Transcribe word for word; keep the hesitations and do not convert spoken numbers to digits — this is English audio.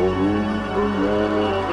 Orunca nova,